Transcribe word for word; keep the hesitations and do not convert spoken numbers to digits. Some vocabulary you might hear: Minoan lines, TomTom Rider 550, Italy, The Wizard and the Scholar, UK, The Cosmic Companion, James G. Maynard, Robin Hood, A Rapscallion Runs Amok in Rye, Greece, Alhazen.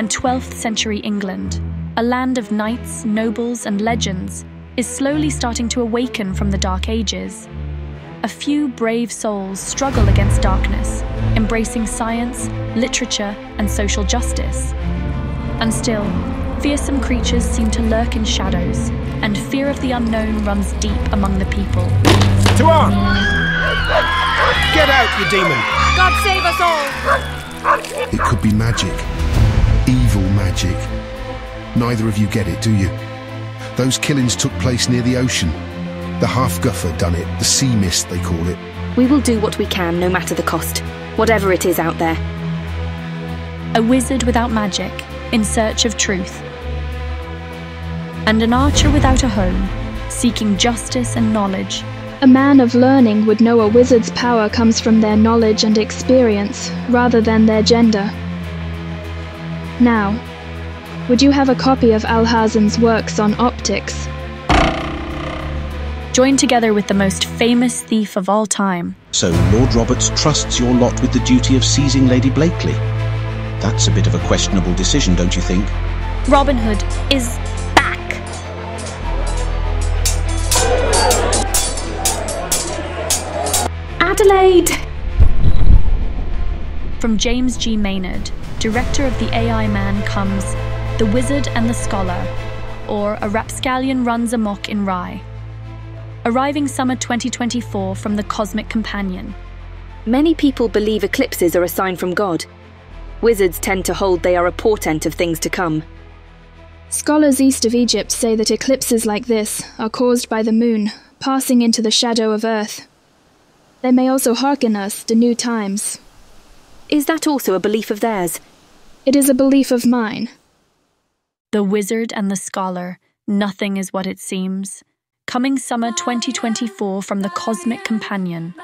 and twelfth century England, a land of knights, nobles, and legends, is slowly starting to awaken from the Dark Ages. A few brave souls struggle against darkness, embracing science, literature, and social justice. And still, fearsome creatures seem to lurk in shadows, and fear of the unknown runs deep among the people. To arm! Get out, you demon! God save us all! It could be magic. Evil magic. Neither of you get it, do you? Those killings took place near the ocean. The half-guffer done it, the sea mist, they call it. We will do what we can, no matter the cost, whatever it is out there. A wizard without magic, in search of truth. And an archer without a home, seeking justice and knowledge. A man of learning would know a wizard's power comes from their knowledge and experience, rather than their gender. Now, would you have a copy of Alhazen's works on optics? Joined together with the most famous thief of all time. So Lord Roberts trusts your lot with the duty of seizing Lady Blakeley. That's a bit of a questionable decision, don't you think? Robin Hood is back. Adelaide! From James G. Maynard, director of The A I Man, comes The Wizard and the Scholar, or A Rapscallion Runs Amok in Rye. Arriving summer twenty twenty-four from The Cosmic Companion. Many people believe eclipses are a sign from God. Wizards tend to hold they are a portent of things to come. Scholars east of Egypt say that eclipses like this are caused by the moon, passing into the shadow of Earth. They may also hearken us to new times. Is that also a belief of theirs? It is a belief of mine. The Wizard and the Scholar, nothing is what it seems. Coming summer twenty twenty-four from The Cosmic Companion.